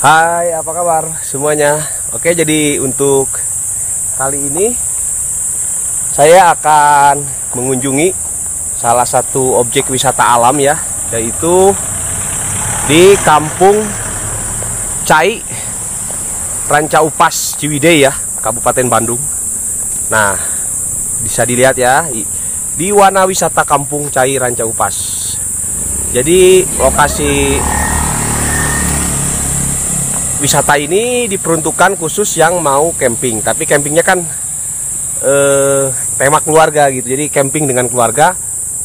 Hai, apa kabar semuanya? Oke, jadi untuk kali ini saya akan mengunjungi salah satu objek wisata alam ya, yaitu di Kampung Cai Rancaupas Ciwidey ya, Kabupaten Bandung. Nah, bisa dilihat ya di Wana Wisata Kampung Cai Rancaupas. Jadi lokasi wisata ini diperuntukkan khusus yang mau camping. Tapi campingnya kan tema keluarga gitu. Jadi camping dengan keluarga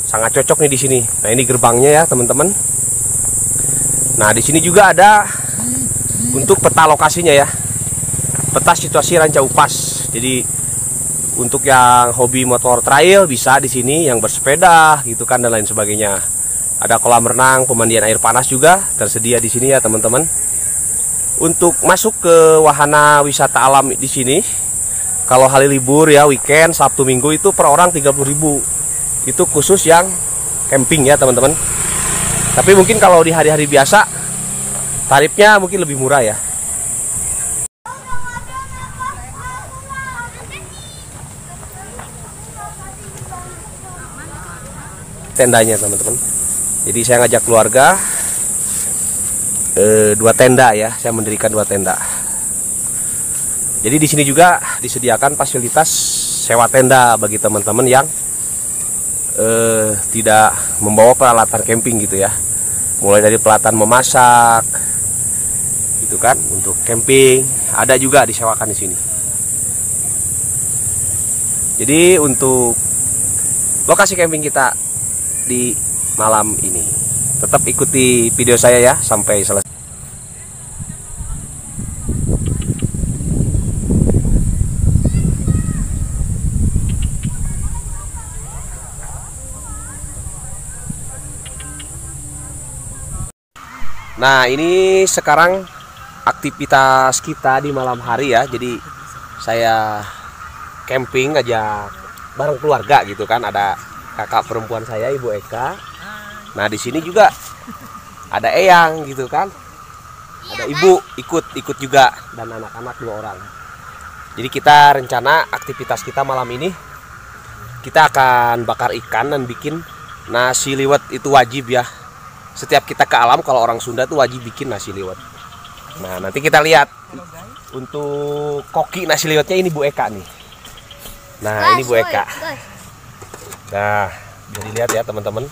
sangat cocok nih di sini. Nah, ini gerbangnya ya teman-teman. Nah, di sini juga ada untuk peta lokasinya ya. Peta situasi Rancaupas. Jadi untuk yang hobi motor trail bisa di sini, yang bersepeda gitu kan dan lain sebagainya. Ada kolam renang, pemandian air panas juga tersedia di sini ya teman-teman. Untuk masuk ke wahana wisata alam di sini, kalau hari libur ya weekend Sabtu Minggu itu per orang 30.000. Itu khusus yang camping ya teman-teman. Tapi mungkin kalau di hari-hari biasa tarifnya mungkin lebih murah ya. Tendanya teman-teman. Jadi saya ngajak keluarga, dua tenda ya, saya mendirikan dua tenda. Jadi di sini juga disediakan fasilitas sewa tenda bagi teman-teman yang tidak membawa peralatan camping gitu ya. Mulai dari peralatan memasak, gitu kan, untuk camping ada juga disewakan di sini. Jadi untuk lokasi camping kita di malam ini, tetap ikuti video saya ya sampai selesai. Nah, ini sekarang aktivitas kita di malam hari ya. Jadi saya camping aja bareng keluarga gitu kan. Ada kakak perempuan saya, Ibu Eka. Nah, di sini juga ada eyang gitu kan, ada ibu ikut juga dan anak-anak dua orang. Jadi kita rencana aktivitas kita malam ini kita akan bakar ikan dan bikin nasi liwet. Itu wajib ya, setiap kita ke alam kalau orang Sunda tuh wajib bikin nasi liwet. Nah, nanti kita lihat untuk koki nasi liwetnya ini Bu Eka nih. Nah, ini Bu Eka. Nah, bisa dilihat ya teman-teman.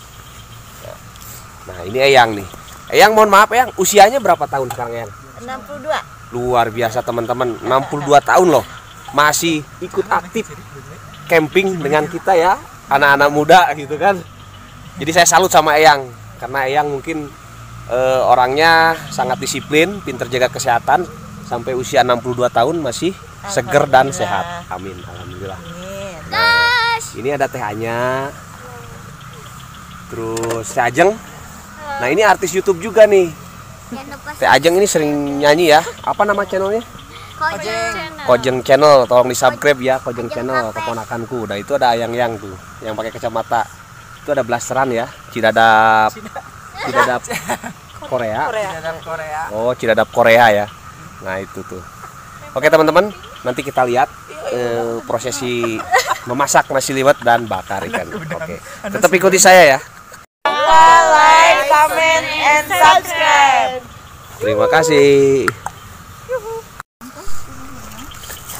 Nah, ini eyang nih. Eyang, mohon maaf eyang, usianya berapa tahun sekarang eyang? 62. Luar biasa teman-teman, 62 tahun loh. Masih ikut aktif camping dengan kita ya, anak-anak muda gitu kan. Jadi saya salut sama eyang, karena eyang mungkin orangnya sangat disiplin, pintar jaga kesehatan. Sampai usia 62 tahun masih seger dan sehat. Amin, alhamdulillah. Nah, ini ada teh Anya. Terus Teh Ajeng. Nah, ini artis YouTube juga nih. Teh Ajeng ini sering nyanyi ya. Apa nama channelnya? Kojeng. Kojeng Channel. Tolong di subscribe ya, Kojeng Channel, keponakanku. Nah, itu ada ayang-ayang tuh yang pakai kacamata. Itu ada blasteran ya. Cidadap Korea. Oh, Cidadap Korea ya. Nah, itu tuh. Oke, teman-teman, nanti kita lihat prosesi memasak nasi liwet dan bakar ikan. Oke. Tetap ikuti saya ya. Like, comment, and subscribe. Terima kasih.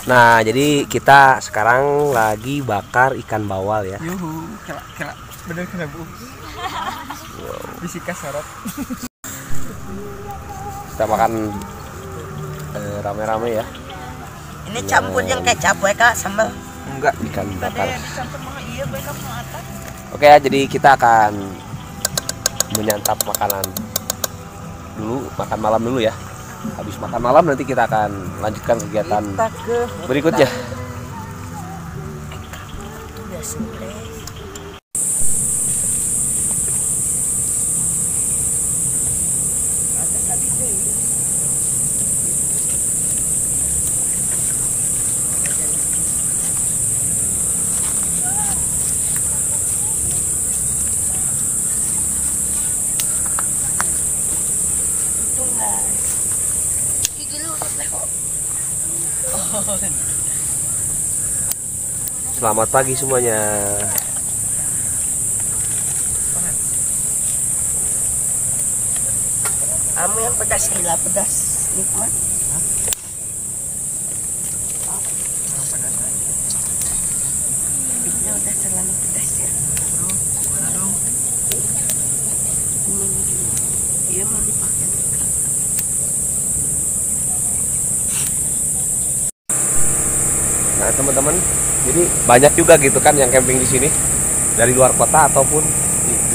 Nah, jadi kita sekarang lagi bakar ikan bawal ya. Yuhu, kelak, bener kena bu. Bisika sorot. Kita makan rame-rame ya. Ini campur yang kecap ya kak, sambal? Enggak, ikan bakar. Oke ya, jadi kita akan menyantap makanan dulu, makan malam dulu ya. Habis makan malam nanti kita akan lanjutkan kegiatan berikutnya. Selamat pagi semuanya. Kamu yang pedas, gila pedas, nikmat. Hidupnya udah terlalu pedas ya. Bro, gimana dong? Iya mau dipakai. Nah teman-teman, jadi banyak juga gitu kan yang camping di sini dari luar kota ataupun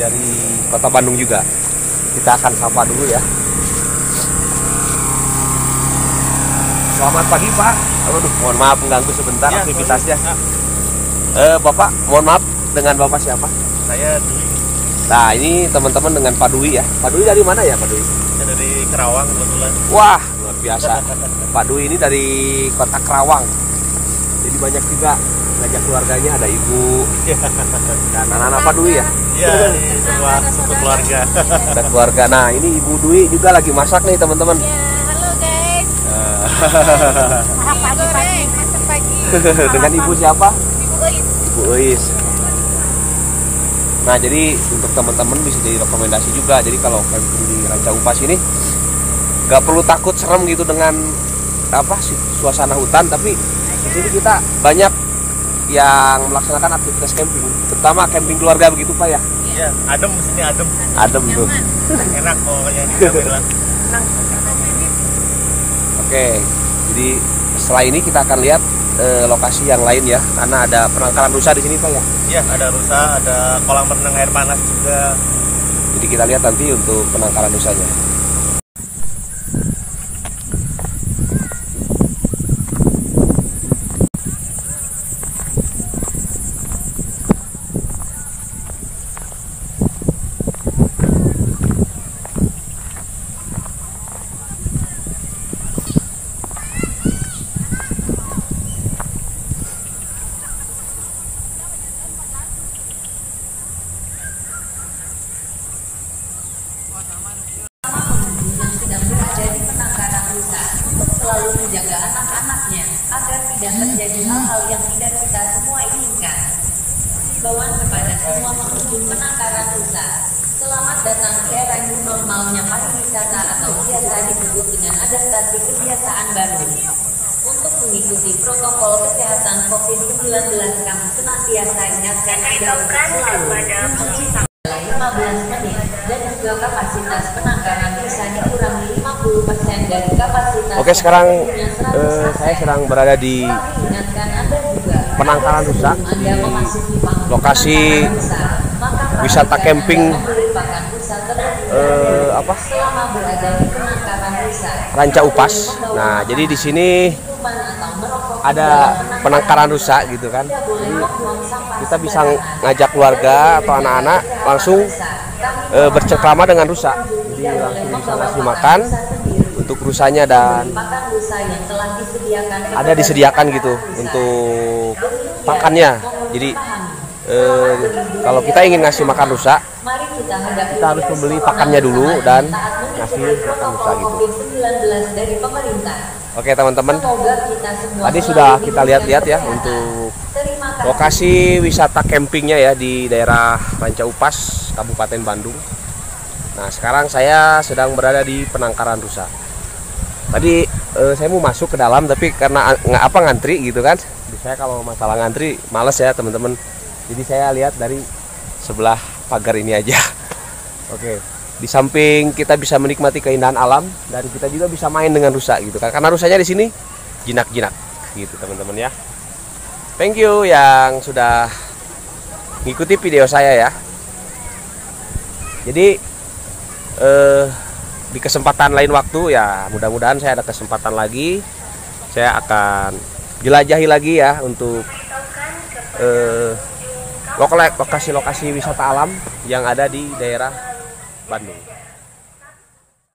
dari kota Bandung juga. Kita akan sapa dulu ya. Selamat pagi Pak. Aduh, mohon maaf mengganggu sebentar ya, aktivitasnya. Bapak, mohon maaf, dengan Bapak siapa? Saya Dwi. Nah ini teman-teman dengan Pak Dwi ya. Pak Dwi dari mana ya Pak Dwi? Saya dari Karawang kebetulan. Wah luar biasa. Pak Dwi ini dari kota Karawang. Jadi banyak juga ngajak keluarganya, ada ibu dan anak-anak Pak Dwi ya. Iya, satu keluarga. Ada keluarga. Nah ini Ibu Dwi juga lagi masak nih teman-teman. Pagi-pagi, masak pagi. Dengan ibu siapa? Ibu Lois. Ibu Lois. Nah jadi untuk teman-teman bisa jadi rekomendasi juga. Jadi kalau camping di Rancaupas ini nggak perlu takut serem gitu dengan apa suasana hutan. Tapi di sini kita banyak yang melaksanakan aktivitas camping, terutama camping keluarga begitu Pak ya. Iya, adem, sini adem. Adem tuh. Enak pokoknya di kamar. Oke, jadi setelah ini kita akan lihat lokasi yang lain ya, karena ada penangkaran rusa di sini Pak ya. Iya, ada rusa, ada kolam renang air panas juga. Jadi kita lihat nanti untuk penangkaran rusanya. Menjaga anak-anaknya agar tidak terjadi hal-hal yang tidak kita semua inginkan. Himbauan kepada semua pengunjung penangkaran rusa, selamat datang ke era new normalnya pariwisata atau biasa disebut dengan adaptasi kebiasaan baru. Untuk mengikuti protokol kesehatan COVID-19, kami senantiasa ingatkan selalu mencuci tangan 15 menit dan juga kapasitas penangkaran rusa dikurangi 50% dari kapasitas. Oke, sekarang saya sedang berada di penangkaran rusa, lokasi wisata camping Rancaupas. Nah, jadi di sini ada penangkaran rusa gitu kan. Jadi kita bisa ngajak keluarga atau anak-anak langsung bercengkrama dengan rusa. Jadi langsung bisa ngasih makan untuk rusanya dan ada disediakan gitu untuk makannya. Jadi kalau kita ingin ngasih makan rusa, kita harus membeli pakannya dulu dan ngasih makan rusa gitu. Oke teman-teman, tadi sudah kita lihat-lihat ya untuk lokasi wisata campingnya ya di daerah Rancaupas, Kabupaten Bandung. Nah sekarang saya sedang berada di penangkaran rusa. Tadi saya mau masuk ke dalam tapi karena ngantri gitu kan. Saya kalau masalah ngantri males ya teman-teman. Jadi saya lihat dari sebelah pagar ini aja. Oke. Di samping kita bisa menikmati keindahan alam dan kita juga bisa main dengan rusa gitu kan. Karena rusanya di sini jinak-jinak gitu teman-teman ya. Thank you yang sudah ngikuti video saya ya. Jadi di kesempatan lain waktu ya, mudah-mudahan saya ada kesempatan lagi, saya akan jelajahi lagi ya untuk lokasi-lokasi wisata alam yang ada di daerah Bandung.